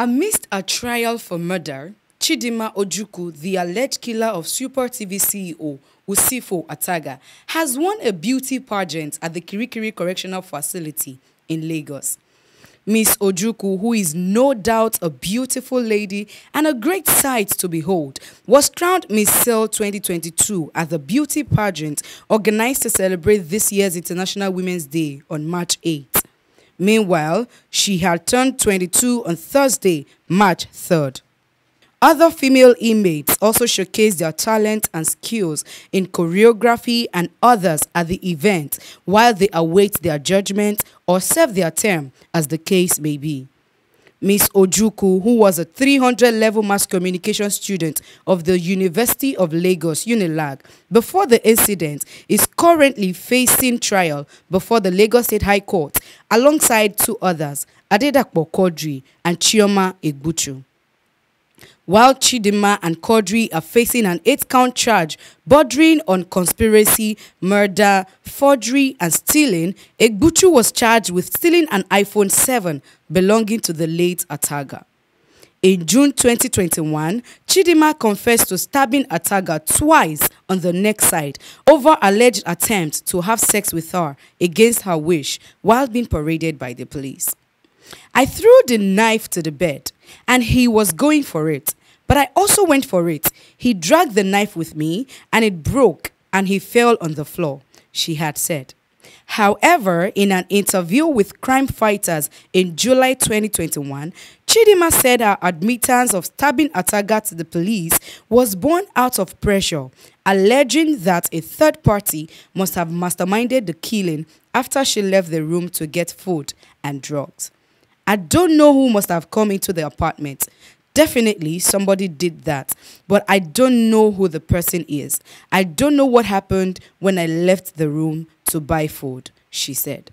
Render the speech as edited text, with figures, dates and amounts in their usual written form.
Amidst a trial for murder, Chidinma Ojukwu, the alleged killer of Super TV CEO Usifo Ataga, has won a beauty pageant at the Kirikiri Correctional Facility in Lagos. Miss Ojukwu, who is no doubt a beautiful lady and a great sight to behold, was crowned Miss Cell 2022 at the beauty pageant organized to celebrate this year's International Women's Day on March 8th. Meanwhile, she had turned 22 on Thursday, March 3rd. Other female inmates also showcased their talent and skills in choreography and others at the event while they await their judgment or serve their term, as the case may be. Ms. Ojukwu, who was a 300-level mass communication student of the University of Lagos, UNILAG, before the incident, is currently facing trial before the Lagos State High Court, alongside two others, Adedapo Kodri and Chioma Igbutu. While Chidinma and Kodri are facing an 8-count charge bordering on conspiracy, murder, forgery, and stealing, Igbutu was charged with stealing an iPhone 7 belonging to the late Ataga. In June 2021, Chidinma confessed to stabbing Ataga twice on the neck side over alleged attempt to have sex with her against her wish while being paraded by the police. I threw the knife to the bed, and he was going for it, but I also went for it. He dragged the knife with me, and it broke, and he fell on the floor, she had said. However, in an interview with Crime Fighters in July 2021, Chidinma said her admittance of stabbing Ataga to the police was born out of pressure, alleging that a third party must have masterminded the killing after she left the room to get food and drugs. I don't know who must have come into the apartment. Definitely somebody did that, but I don't know who the person is. I don't know what happened when I left the room to buy food, she said.